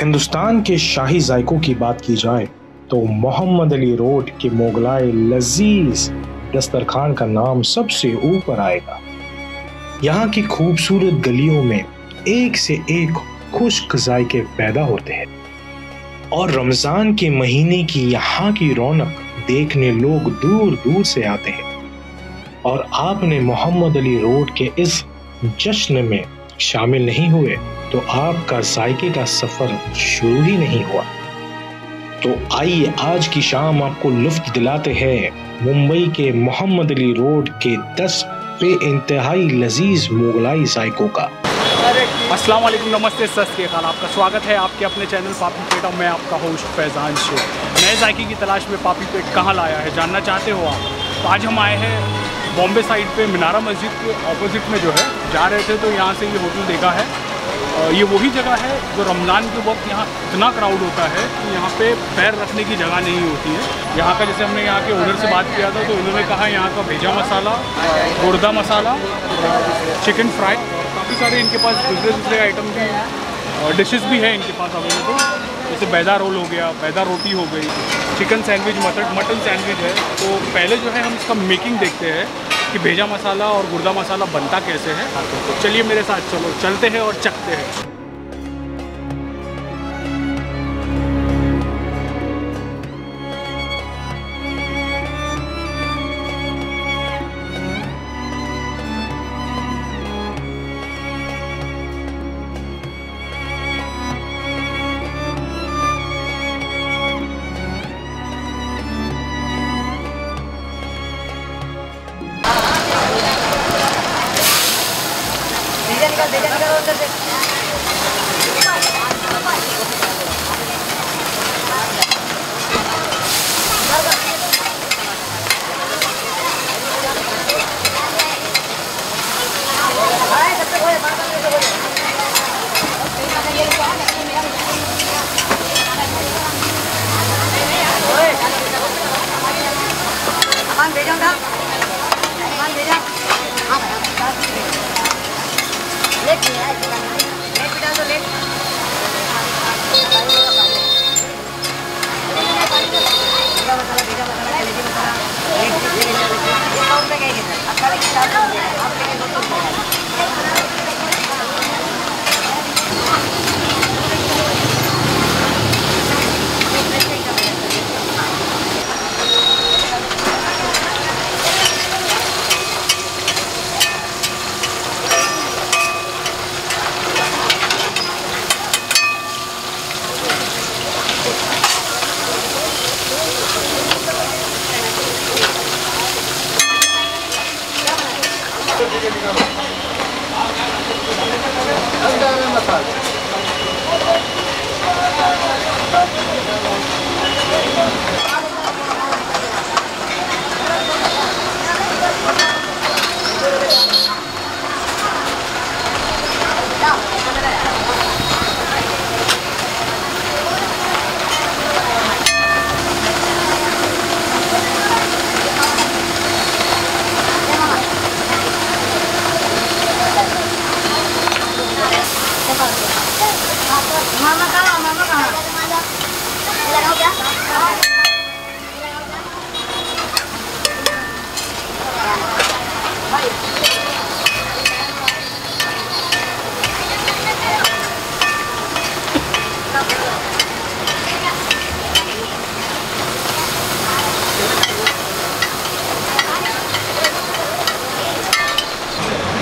हिंदुस्तान के शाही जायकों की बात की जाए तो मोहम्मद अली रोड के मोगलाई लजीज दस्तरखान का नाम सबसे ऊपर आएगा। यहाँ की खूबसूरत गलियों में एक से एक खुश्क जायके पैदा होते हैं और रमजान के महीने की यहाँ की रौनक देखने लोग दूर दूर से आते हैं। और आपने मोहम्मद अली रोड के इस जश्न में शामिल नहीं हुए तो आपका जायके का सफर शुरू ही नहीं हुआ। तो आइए आज की शाम आपको लुफ्त दिलाते हैं मुंबई के मोहम्मद अली रोड के 10 पे इंतहाई लजीज मुगलाई जायकों का। अस्सलाम वालेकुम, नमस्ते, सत श्री अकाल। आपका स्वागत है आपके अपने चैनल पापी पेट। मैं आपका होस्ट फैजान शेख। नए जायके की तलाश में पापी पेट कहाँ लाया है जानना चाहते हो आप? तो आज हम आए हैं बॉम्बे साइड पे मीनार मस्जिद के ऑपोजिट में जो है जा रहे थे तो यहाँ से ये होटल देखा है। ये वही जगह है जो रमज़ान के वक्त यहाँ इतना क्राउड होता है कि यहाँ पे पैर रखने की जगह नहीं होती है। यहाँ का जैसे हमने यहाँ के ओनर से बात किया था तो उन्होंने कहा यहाँ का भेजा मसाला, गुर्दा मसाला, चिकन फ्राई, काफ़ी सारे इनके पास दूसरे दूसरे आइटम के डिशेस भी हैं इनके पास अवेलेबल। जैसे बैदा रोल हो गया, बैदा रोटी हो गई, चिकन सैंडविच, मटन सैंडविच है। तो पहले जो है हम इसका मेकिंग देखते हैं कि भेजा मसाला और गुर्दा मसाला बनता कैसे है। तो चलिए मेरे साथ चलो, चलते हैं और चखते हैं।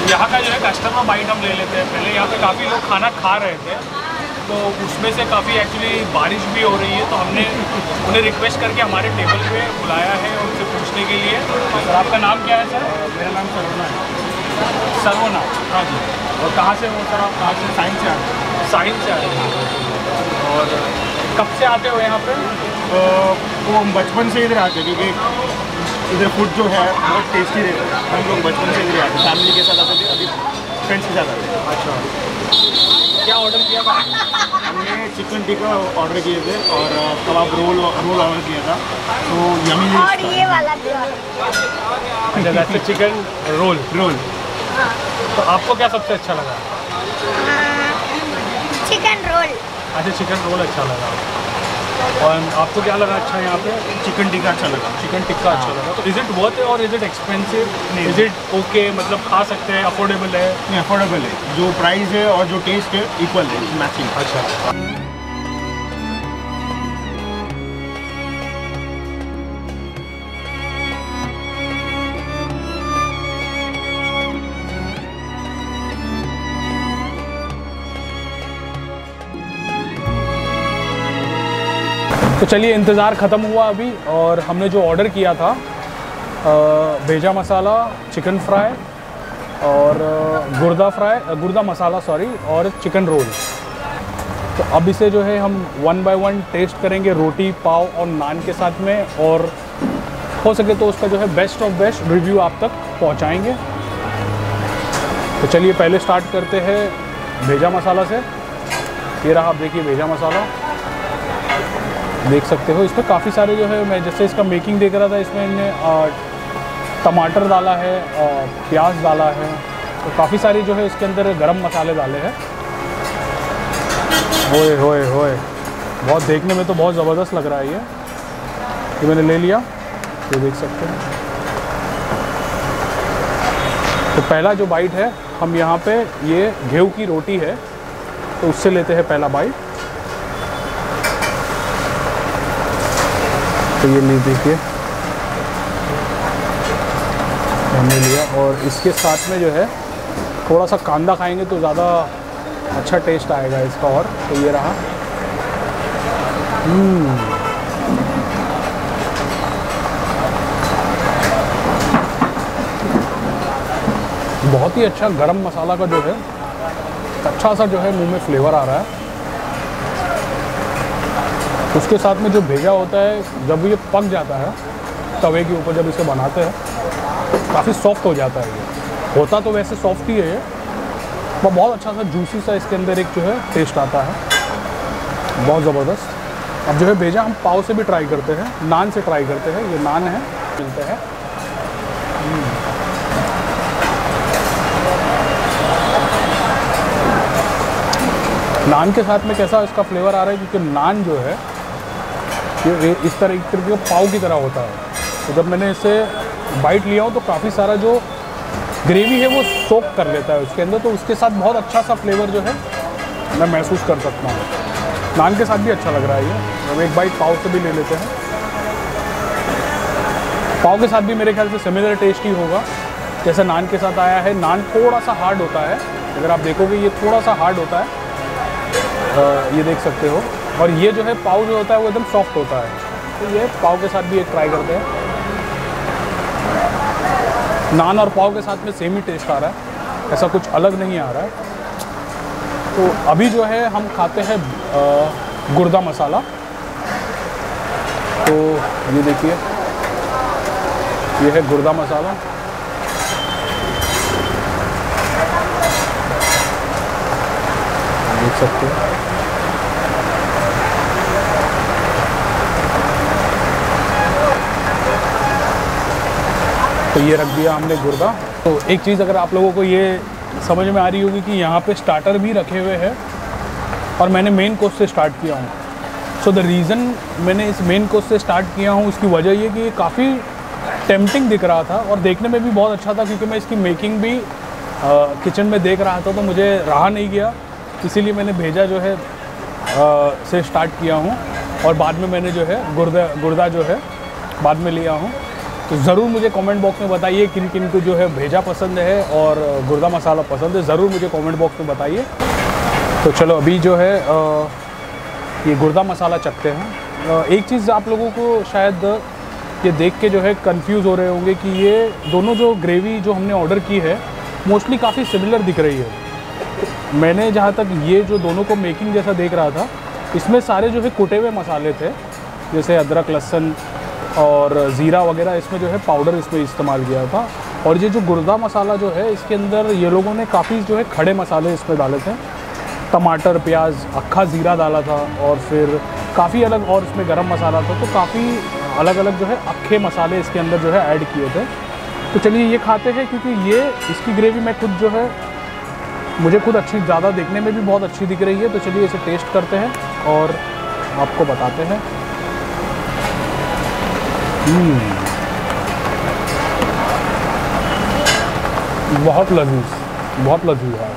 यहाँ का जो है कस्टमर माइंड हम ले लेते हैं। पहले यहाँ पे काफ़ी लोग खाना खा रहे थे तो उसमें से काफ़ी एक्चुअली बारिश भी हो रही है तो हमने उन्हें रिक्वेस्ट करके हमारे टेबल पे बुलाया है उनसे पूछने के लिए। सर आपका नाम क्या है? सर मेरा नाम सरवना है। सरवना, हाँ जी। और कहाँ से हो सर आप? कहाँ से? साइंस से आते हैं। साइंस से आते हैं। और कब से आते हो यहाँ पर? तो हम बचपन से इधर आते क्योंकि इधर फूड जो है बहुत टेस्टी रहता है। हम लोग बचपन से इधर आते, फैमिली के साथ आते थे, अभी फ्रेंड्स के साथ आते हैं। अच्छा, क्या ऑर्डर किया था? हमने चिकन टिक्का ऑर्डर किए थे और कबाब रोल ऑर्डर किया था। तो यमी और ये वाला जगह से चिकन रोल। तो आपको क्या सबसे अच्छा लगा? Chicken roll. अच्छा चिकन रोल अच्छा लगा। और आपको क्या लगा अच्छा यहाँ पे? चिकन टिक्का अच्छा लगा। चिकन टिक्का अच्छा लगा। तो इज़ इट वर्थ है और is it expensive, is it okay, मतलब खा सकते हैं, अफोर्डेबल है? नहीं, अफोर्डेबल है। जो प्राइस है और जो टेस्ट है इक्वल है, मैचिंग। अच्छा, तो चलिए इंतज़ार ख़त्म हुआ अभी, और हमने जो ऑर्डर किया था भेजा मसाला चिकन फ्राई और गुर्दा मसाला सॉरी, और चिकन रोल। तो अब इसे जो है हम वन बाय वन टेस्ट करेंगे रोटी पाव और नान के साथ में, और हो सके तो उसका जो है बेस्ट ऑफ बेस्ट रिव्यू आप तक पहुंचाएंगे। तो चलिए पहले स्टार्ट करते हैं भेजा मसाला से। ये रहा, आप देखिए भेजा मसाला, देख सकते हो। इसमें काफ़ी सारे जो है, मैं जैसे इसका मेकिंग देख रहा था, इसमें इन्हें टमाटर डाला है और प्याज डाला है, तो काफ़ी सारे जो है इसके अंदर गरम मसाले डाले हैं। ओए होए होए, बहुत देखने में तो बहुत ज़बरदस्त लग रहा है ये। मैंने ले लिया, ये देख सकते हैं। तो पहला जो बाइट है, हम यहाँ पे ये गेहूँ की रोटी है तो उससे लेते हैं पहला बाइट। तो ये नहीं, देखिए हमने लिया, और इसके साथ में जो है थोड़ा सा कांदा खाएंगे तो ज़्यादा अच्छा टेस्ट आएगा इसका। और तो ये रहा, बहुत ही अच्छा गरम मसाला का जो है अच्छा सा जो है मुंह में फ्लेवर आ रहा है। उसके साथ में जो भेजा होता है, जब ये पक जाता है तवे के ऊपर, जब इसे बनाते हैं काफ़ी सॉफ्ट हो जाता है। ये होता तो वैसे सॉफ्ट ही है ये, पर बहुत अच्छा सा जूसी सा इसके अंदर एक जो है टेस्ट आता है, बहुत ज़बरदस्त। अब जो है भेजा हम पाव से भी ट्राई करते हैं, नान से ट्राई करते हैं। ये नान है, मिलते हैं। नान के साथ में कैसा इसका फ्लेवर आ रहा है, क्योंकि नान जो है ये इस तरह एक तरीके का पाव की तरह होता है। तो जब मैंने इसे बाइट लिया हूँ तो काफ़ी सारा जो ग्रेवी है वो सोक कर लेता है उसके अंदर, तो उसके साथ बहुत अच्छा सा फ्लेवर जो है मैं महसूस कर सकता हूँ। नान के साथ भी अच्छा लग रहा है ये। हम एक बाइट पाव से भी ले लेते हैं। पाव के साथ भी मेरे ख्याल से सिमिलर टेस्ट ही होगा जैसे नान के साथ आया है। नान थोड़ा सा हार्ड होता है, अगर आप देखोगे ये थोड़ा सा हार्ड होता है, ये देख सकते हो। और ये जो है पाव जो होता है वो एकदम सॉफ्ट होता है। तो ये पाव के साथ भी एक ट्राई करते हैं। नान और पाव के साथ में सेम ही टेस्ट आ रहा है, ऐसा कुछ अलग नहीं आ रहा है। तो अभी जो है हम खाते हैं गुर्दा मसाला। तो ये देखिए, ये है गुर्दा मसाला। तो ये रख दिया हमने गुर्दा। तो एक चीज़ अगर आप लोगों को ये समझ में आ रही होगी कि यहाँ पे स्टार्टर भी रखे हुए हैं और मैंने मेन कोर्स से स्टार्ट किया हूँ। सो द रीज़न मैंने इस मेन कोर्स से स्टार्ट किया हूँ, उसकी वजह ये कि ये काफ़ी टेम्पटिंग दिख रहा था और देखने में भी बहुत अच्छा था, क्योंकि मैं इसकी मेकिंग भी किचन में देख रहा था, तो मुझे रहा नहीं गया, इसीलिए मैंने भेजा जो है से स्टार्ट किया हूँ, और बाद में मैंने जो है गुर्दा जो है बाद में लिया हूँ। तो ज़रूर मुझे कमेंट बॉक्स में बताइए किन किन को जो है भेजा पसंद है और गुर्दा मसाला पसंद है, ज़रूर मुझे कमेंट बॉक्स में बताइए। तो चलो अभी जो है ये गुर्दा मसाला चखते हैं। एक चीज़ आप लोगों को शायद ये देख के जो है कन्फ्यूज़ हो रहे होंगे कि ये दोनों जो ग्रेवी जो हमने ऑर्डर की है मोस्टली काफ़ी सिमिलर दिख रही है। मैंने जहाँ तक ये जो दोनों को मेकिंग जैसा देख रहा था, इसमें सारे जो है कुटे हुए मसाले थे, जैसे अदरक लहसुन और ज़ीरा वगैरह, इसमें जो है पाउडर इसमें इस्तेमाल किया था। और ये जो गुर्दा मसाला जो है इसके अंदर ये लोगों ने काफ़ी जो है खड़े मसाले इसमें डाले थे, टमाटर प्याज अक्खा ज़ीरा डाला था, और फिर काफ़ी अलग, और इसमें गर्म मसाला था, तो काफ़ी अलग अलग जो है अक्खे मसाले इसके अंदर जो है ऐड किए थे। तो चलिए ये खाते हैं, क्योंकि ये इसकी ग्रेवी मैं खुद जो है मुझे खुद अच्छी ज़्यादा देखने में भी बहुत अच्छी दिख रही है। तो चलिए इसे टेस्ट करते हैं। और आपको बताते हैं। बहुत लजीज है।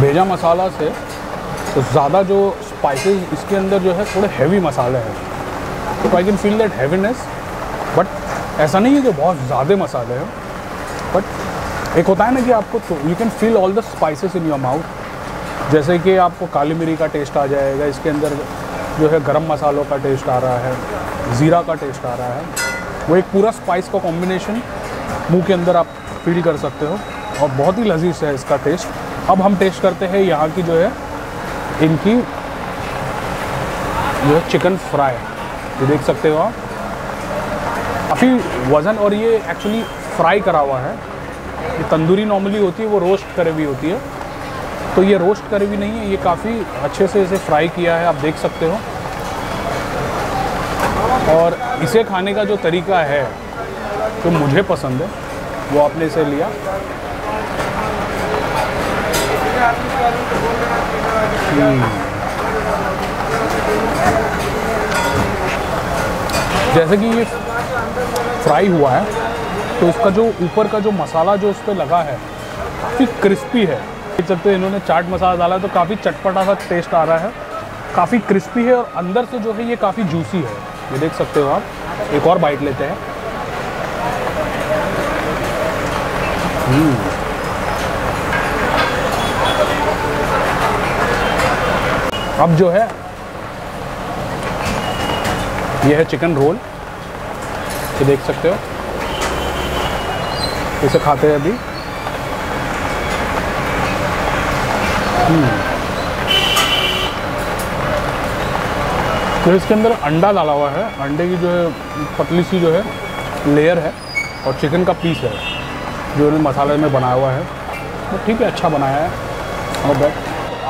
भेजा मसाला से तो ज़्यादा जो स्पाइसेस इसके अंदर जो है थोड़े हैवी मसाले हैं, तो I can feel that heaviness. But ऐसा नहीं है कि बहुत ज़्यादा मसाले हैं, बट एक होता है ना कि आपको you can feel all the spices in your mouth. जैसे कि आपको काली मिरी का टेस्ट आ जाएगा, इसके अंदर जो है गरम मसालों का टेस्ट आ रहा है, ज़ीरा का टेस्ट आ रहा है, वो एक पूरा स्पाइस का कॉम्बिनेशन मुँह के अंदर आप फील कर सकते हो और बहुत ही लजीज है इसका टेस्ट। अब हम टेस्ट करते हैं यहाँ की जो है इनकी जो है चिकन फ्राई, ये देख सकते हो आप काफ़ी वज़न, और ये एक्चुअली फ्राई करा हुआ है। ये तंदूरी नॉर्मली होती है, वो रोस्ट करी हुई होती है, तो ये रोस्ट करी हुई नहीं है, ये काफ़ी अच्छे से इसे फ्राई किया है, आप देख सकते हो। और इसे खाने का जो तरीका है जो मुझे पसंद है वो आपने इसे लिया, जैसे कि ये फ्राई हुआ है तो उसका जो ऊपर का जो मसाला जो उस पर लगा है काफ़ी क्रिस्पी है। देख सकते हो इन्होंने चाट मसाला डाला तो काफ़ी चटपटा सा टेस्ट आ रहा है, काफ़ी क्रिस्पी है और अंदर से जो है ये काफ़ी जूसी है, ये देख सकते हो आप। एक और बाइट लेते हैं। अब जो है ये है चिकन रोल, ये देख सकते हो, इसे खाते हैं अभी। तो इसके अंदर अंडा डाला हुआ है, अंडे की जो है पतली सी जो है लेयर है और चिकन का पीस है जो मसाले में बनाया हुआ है, तो ठीक है, अच्छा बनाया है। और बैठ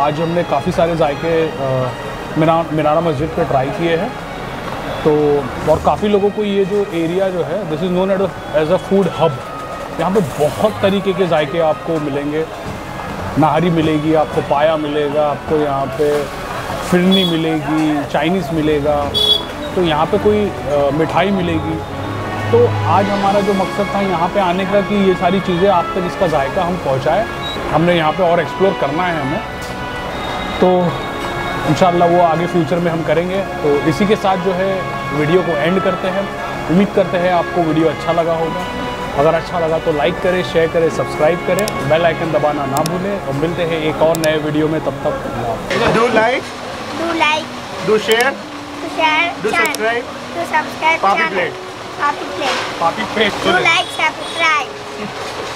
आज हमने काफ़ी सारे जायके मीनार मस्जिद पे ट्राई किए हैं, तो और काफ़ी लोगों को ये जो एरिया जो है this is known as a food hub. यहाँ पे बहुत तरीके के जायके आपको मिलेंगे, नाहरी मिलेगी, आपको पाया मिलेगा, आपको यहाँ पे फिरनी मिलेगी, चाइनीज़ मिलेगा, तो यहाँ पे कोई मिठाई मिलेगी। तो आज हमारा जो मकसद था यहाँ पे आने का कि ये सारी चीज़ें आप तक इसका जायका हम पहुँचाएँ, हमने यहाँ पे और एक्सप्लोर करना है हमें, तो इंशाअल्लाह वो आगे फ्यूचर में हम करेंगे। तो इसी के साथ जो है वीडियो को एंड करते हैं। उम्मीद करते हैं आपको वीडियो अच्छा लगा होगा, अगर अच्छा लगा तो लाइक करें, शेयर करें, सब्सक्राइब करें, बेल आइकन दबाना ना भूलें, और मिलते हैं एक और नए वीडियो में। तब तक do like, do share, do subscribe.